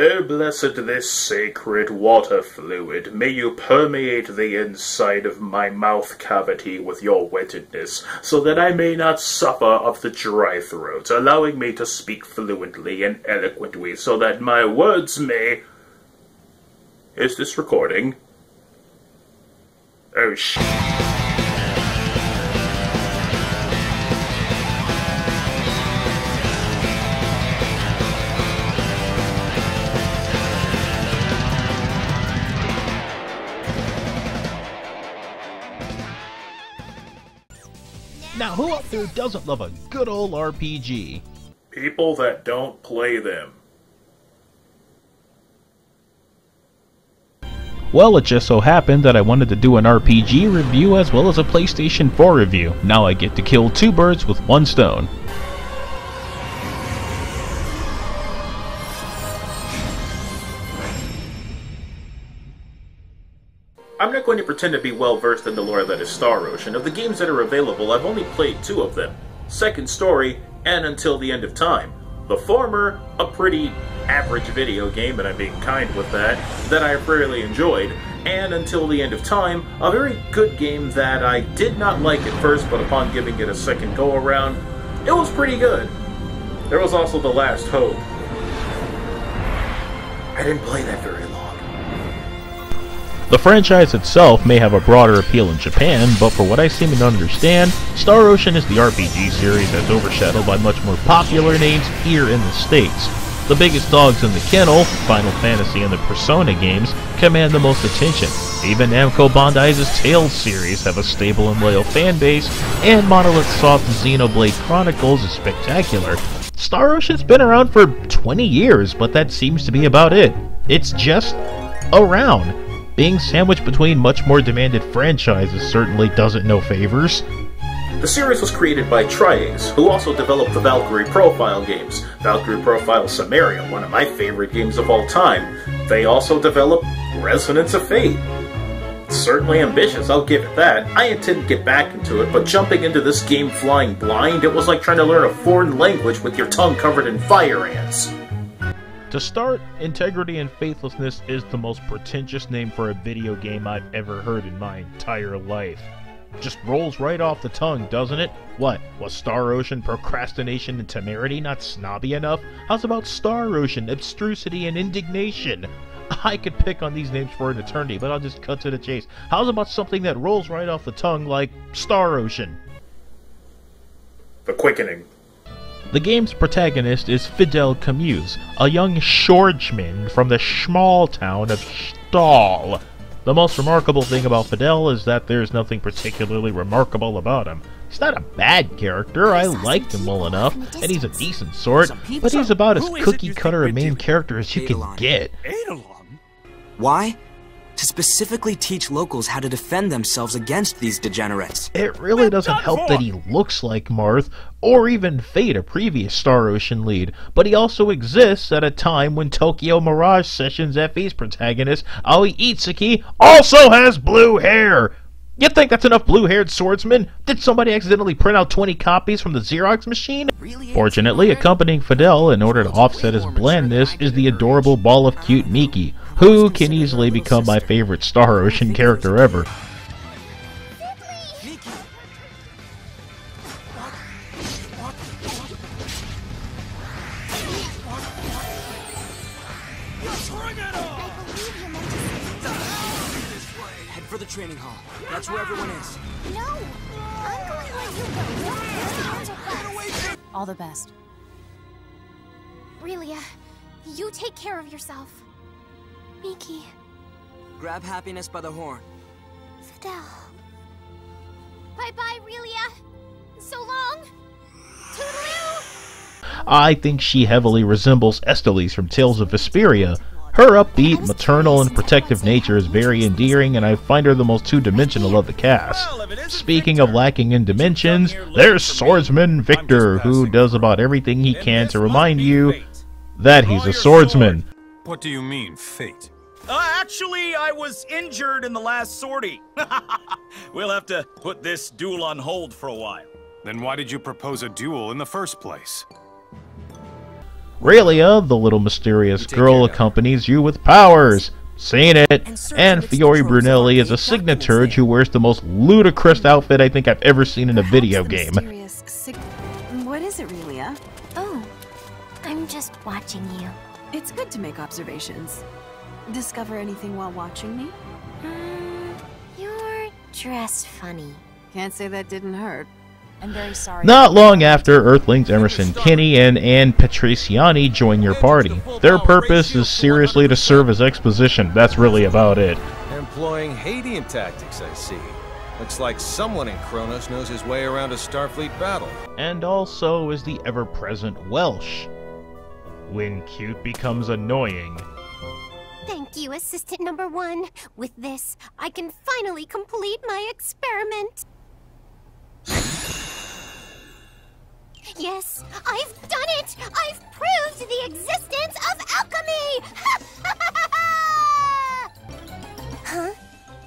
O blessed this sacred water fluid, may you permeate the inside of my mouth cavity with your wettedness, so that I may not suffer of the dry throat, allowing me to speak fluently and eloquently, so that my words may... Is this recording? Oh shit. Now, who out there doesn't love a good old RPG? People that don't play them. Well, it just so happened that I wanted to do an RPG review as well as a PlayStation 4 review. Now I get to kill two birds with one stone. I'm not going to pretend to be well-versed in the lore that is Star Ocean. Of the games that are available, I've only played two of them, Second Story and Until the End of Time. The former, a pretty average video game, and I'm being kind with that I rarely enjoyed, and Until the End of Time, a very good game that I did not like at first, but upon giving it a second go-around, it was pretty good. There was also The Last Hope. I didn't play that very long. The franchise itself may have a broader appeal in Japan, but for what I seem to understand, Star Ocean is the RPG series that's overshadowed by much more popular names here in the States. The biggest dogs in the kennel, Final Fantasy and the Persona games, command the most attention. Even Namco Bandai's Tales series have a stable and loyal fanbase, and Monolith Soft's Xenoblade Chronicles is spectacular. Star Ocean's been around for 20 years, but that seems to be about it. It's just... around. Being sandwiched between much more demanded franchises certainly doesn't no favors. The series was created by TriAce, who also developed the Valkyrie Profile games, Valkyrie Profile Samaria, one of my favorite games of all time. They also developed Resonance of Fate. Certainly ambitious, I'll give it that. I intend to get back into it, but jumping into this game flying blind, it was like trying to learn a foreign language with your tongue covered in fire ants. To start, Integrity and Faithlessness is the most pretentious name for a video game I've ever heard in my entire life. Just rolls right off the tongue, doesn't it? What, was Star Ocean procrastination and temerity not snobby enough? How's about Star Ocean abstrusity and indignation? I could pick on these names for an eternity, but I'll just cut to the chase. How's about something that rolls right off the tongue like Star Ocean? The Quickening. The game's protagonist is Fidel Camus, a young swordsman from the small town of Stahl. The most remarkable thing about Fidel is that there's nothing particularly remarkable about him. He's not a bad character, I liked him well enough, and he's a decent sort, but he's about as cookie-cutter a main character as you can get. Why? To specifically teach locals how to defend themselves against these degenerates. It really doesn't help that he looks like Marth, or even Fade, a previous Star Ocean lead, but he also exists at a time when Tokyo Mirage Sessions FE's protagonist, Aoi Itsuki, also has blue hair! You think that's enough blue-haired swordsmen? Did somebody accidentally print out 20 copies from the Xerox machine? Fortunately, accompanying Fidel in order to offset his blandness is the adorable ball of cute Miki, who can easily become my favorite Star Ocean character ever. That's where everyone is. No! I'm going to let you go. All the best. Relia, you take care of yourself. Miki. Grab happiness by the horn. Fidel. Bye-bye, Relia. So long. Toodaloo. I think she heavily resembles Estellise from Tales of Vesperia. Her upbeat, maternal, and protective nature is very endearing, and I find her the most two-dimensional of the cast. Speaking of lacking in dimensions, there's swordsman Victor, who does about everything he can to remind you that he's a swordsman. What do you mean, fate? Actually, I was injured in the last sortie. We'll have to put this duel on hold for a while. Then why did you propose a duel in the first place? Relia, the little mysterious girl, accompanies you with powers. Seen it. And Fiori Brunelli is a signaturge who wears the most ludicrous outfit I think I've ever seen in a video game. What is it, Relia? Oh, I'm just watching you. It's good to make observations. Discover anything while watching me? You're dressed funny. Can't say that didn't hurt. I'm very sorry. Not long after, Earthlings Emmerson, Kinney, and Anne Patriciani join your party. Their purpose is seriously to serve as exposition. That's really about it. Employing Hadian tactics, I see. Looks like someone in Kronos knows his way around a Starfleet battle. And also is the ever-present Welsh. When cute becomes annoying. Thank you, Assistant Number 1. With this, I can finally complete my experiment. Yes, I've done it! I've proved the existence of alchemy! Huh?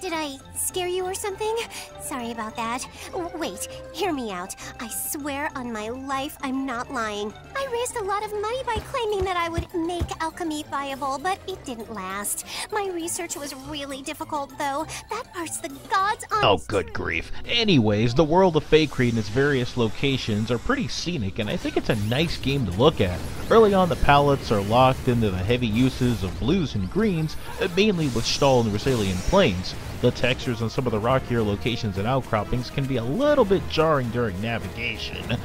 Did I scare you or something? Sorry about that. Wait, hear me out. I swear on my life I'm not lying. I raised a lot of money by claiming that I would make alchemy viable, but it didn't last. My research was really difficult, though. That part's the gods on... Oh, good grief. Anyways, the world of Feycred and its various locations are pretty scenic, and I think it's a nice game to look at. Early on, the palettes are locked into the heavy uses of blues and greens, mainly with Stahl and Rosalien Plains. The textures on some of the rockier locations and outcroppings can be a little bit jarring during navigation.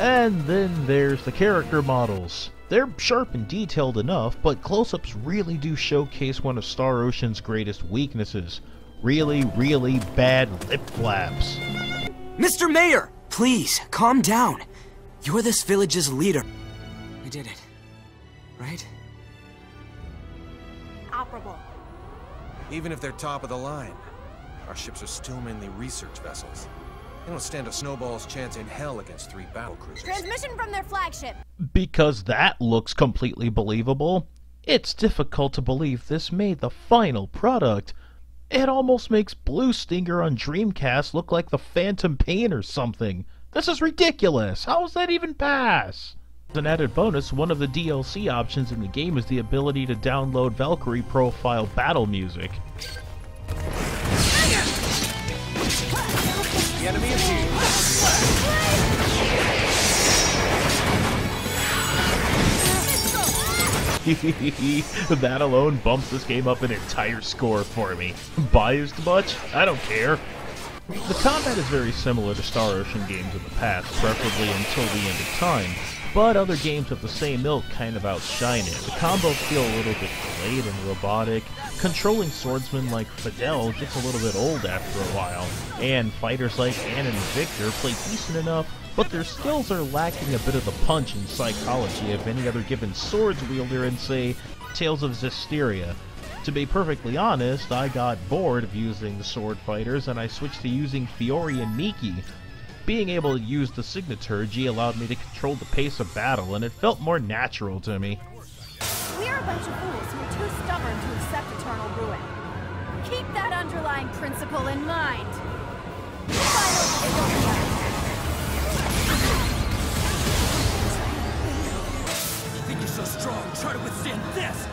And then there's the character models. They're sharp and detailed enough, but close-ups really do showcase one of Star Ocean's greatest weaknesses. Really bad lip flaps. Mr. Mayor, please, calm down. You're this village's leader. We did it, right? Operable. Even if they're top of the line, our ships are still mainly research vessels. They don't stand a snowball's chance in hell against 3 battlecruisers. Transmission from their flagship! Because that looks completely believable, it's difficult to believe this made the final product. It almost makes Blue Stinger on Dreamcast look like the Phantom Pain or something. This is ridiculous! How does that even pass? As an added bonus, one of the DLC options in the game is the ability to download Valkyrie Profile battle music. The enemy is here. That alone bumps this game up an entire score for me. Biased much? I don't care. The combat is very similar to Star Ocean games of the past, preferably until the end of time. But other games of the same ilk kind of outshine it. The combos feel a little bit delayed and robotic, controlling swordsmen like Fidel gets a little bit old after a while, and fighters like Anne and Victor play decent enough, but their skills are lacking a bit of the punch and psychology of any other given swords wielder in, say, Tales of Zestiria. To be perfectly honest, I got bored of using the sword fighters and I switched to using Fiori and Miki. Being able to use the signaturgy allowed me to control the pace of battle, and it felt more natural to me. We are a bunch of fools who are too stubborn to accept eternal ruin. Keep that underlying principle in mind. You think you're so strong? Try to withstand this.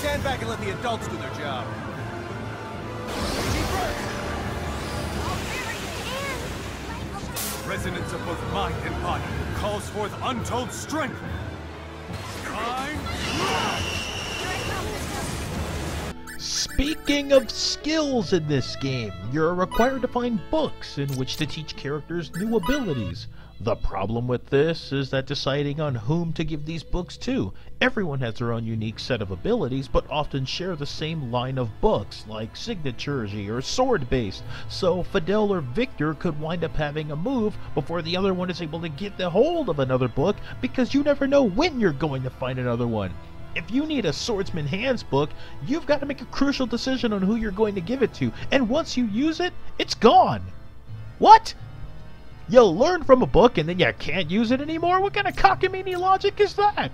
Stand back and let the adults do their job. Resonance of both mind and body calls forth untold strength. Speaking of skills in this game, you're required to find books in which to teach characters new abilities. The problem with this is that deciding on whom to give these books to. Everyone has their own unique set of abilities, but often share the same line of books, like signaturgy or sword-based, so Fidel or Victor could wind up having a move before the other one is able to get the hold of another book, because you never know when you're going to find another one. If you need a swordsman hands book, you've got to make a crucial decision on who you're going to give it to, and once you use it, it's gone. What? You learn from a book and then you can't use it anymore? What kind of cockamamie logic is that?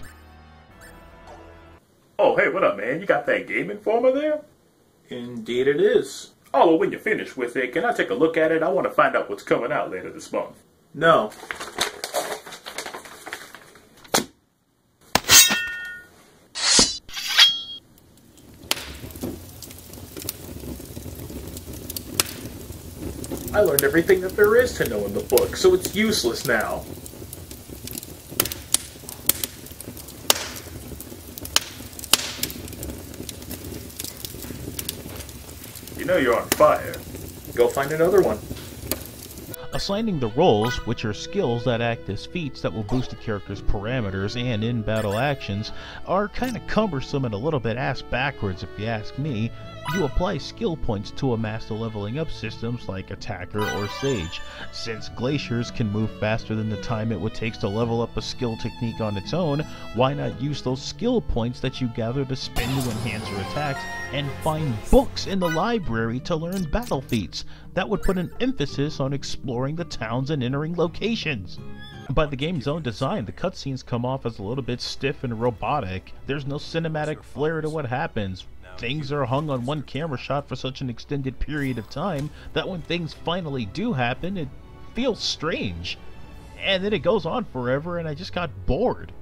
Oh, hey, what up, man? You got that Game Informer there? Indeed it is. Oh, well, when you're finished with it, can I take a look at it? I want to find out what's coming out later this month. No. I learned everything that there is to know in the book, so it's useless now. You know you're on fire. Go find another one. Assigning the roles, which are skills that act as feats that will boost the character's parameters and in-battle actions, are kinda cumbersome and a little bit ass-backwards if you ask me. You apply skill points to amass the leveling up systems like Attacker or Sage, since Glaciers can move faster than the time it would take to level up a skill technique on its own. Why not use those skill points that you gather to spend to enhance your attacks, and find books in the library to learn battle feats? That would put an emphasis on exploring the towns and entering locations. By the game's own design, the cutscenes come off as a little bit stiff and robotic. There's no cinematic flair to what happens. Things are hung on one camera shot for such an extended period of time that when things finally do happen, it feels strange. And then it goes on forever, and I just got bored.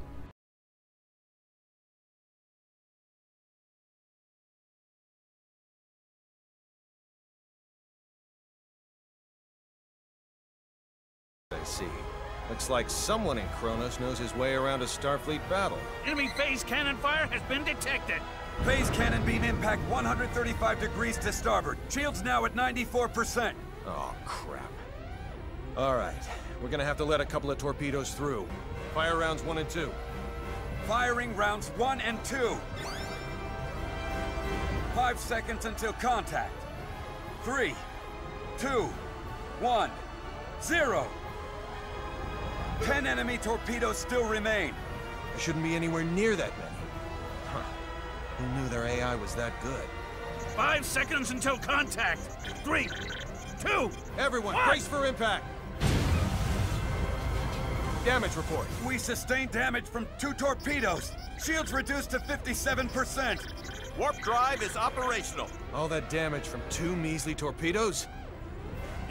I see. Looks like someone in Kronos knows his way around a Starfleet battle. Enemy phase cannon fire has been detected. Phase cannon beam impact 135 degrees to starboard. Shields now at 94%. Oh, crap. All right. We're gonna have to let a couple of torpedoes through. Fire rounds 1 and 2. Firing rounds 1 and 2. 5 seconds until contact. 3, 2, 1, 0. 10 enemy torpedoes still remain. There shouldn't be anywhere near that many. Who knew their AI was that good? 5 seconds until contact. 3, 2, everyone, one. Brace for impact. Damage report. We sustained damage from 2 torpedoes. Shields reduced to 57%. Warp drive is operational. All that damage from 2 measly torpedoes?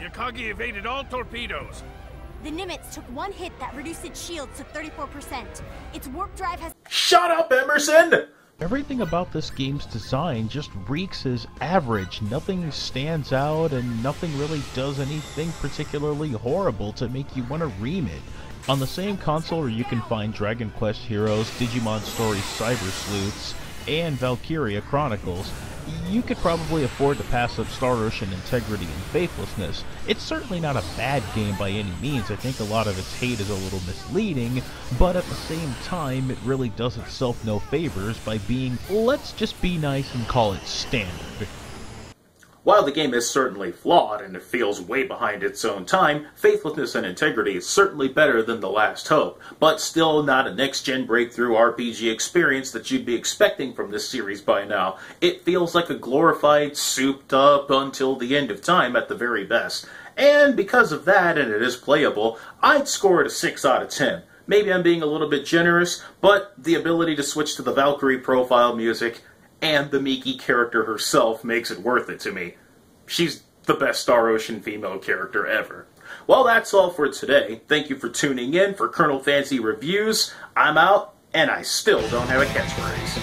Yakagi evaded all torpedoes. The Nimitz took 1 hit that reduced its shields to 34%. Its warp drive has... Shut up, Emmerson! Everything about this game's design just reeks as average. Nothing stands out and nothing really does anything particularly horrible to make you want to ream it. On the same console where you can find Dragon Quest Heroes, Digimon Story Cyber Sleuths, and Valkyria Chronicles, you could probably afford to pass up Star Ocean Integrity and Faithlessness. It's certainly not a bad game by any means. I think a lot of its hate is a little misleading, but at the same time, it really does itself no favors by being, let's just be nice and call it standard. While the game is certainly flawed and it feels way behind its own time, Faithlessness and Integrity is certainly better than The Last Hope, but still not a next-gen breakthrough RPG experience that you'd be expecting from this series by now. It feels like a glorified, souped-up, until-the-end-of-time at the very best. And because of that, and it is playable, I'd score it a 6 out of 10. Maybe I'm being a little bit generous, but the ability to switch to the Valkyrie Profile music and the Miki character herself makes it worth it to me. She's the best Star Ocean female character ever. Well, that's all for today. Thank you for tuning in for Colonel Fancy Reviews. I'm out, and I still don't have a catchphrase.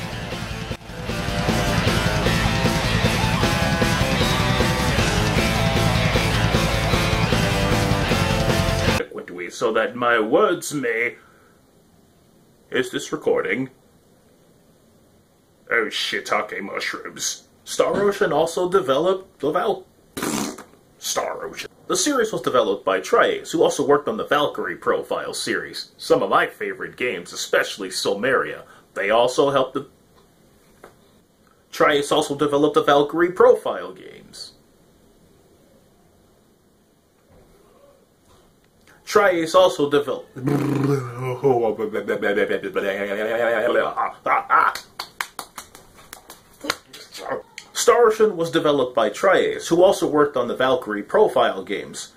So that my words may... Is this recording? Oh, shiitake mushrooms. Star Ocean also developed the Star Ocean. The series was developed by TriAce, who also worked on the Valkyrie Profile series. Some of my favorite games, especially Silmaria. They also helped the... TriAce also developed the Valkyrie Profile games. TriAce also developed... Star Ocean was developed by TriAce, who also worked on the Valkyrie Profile games.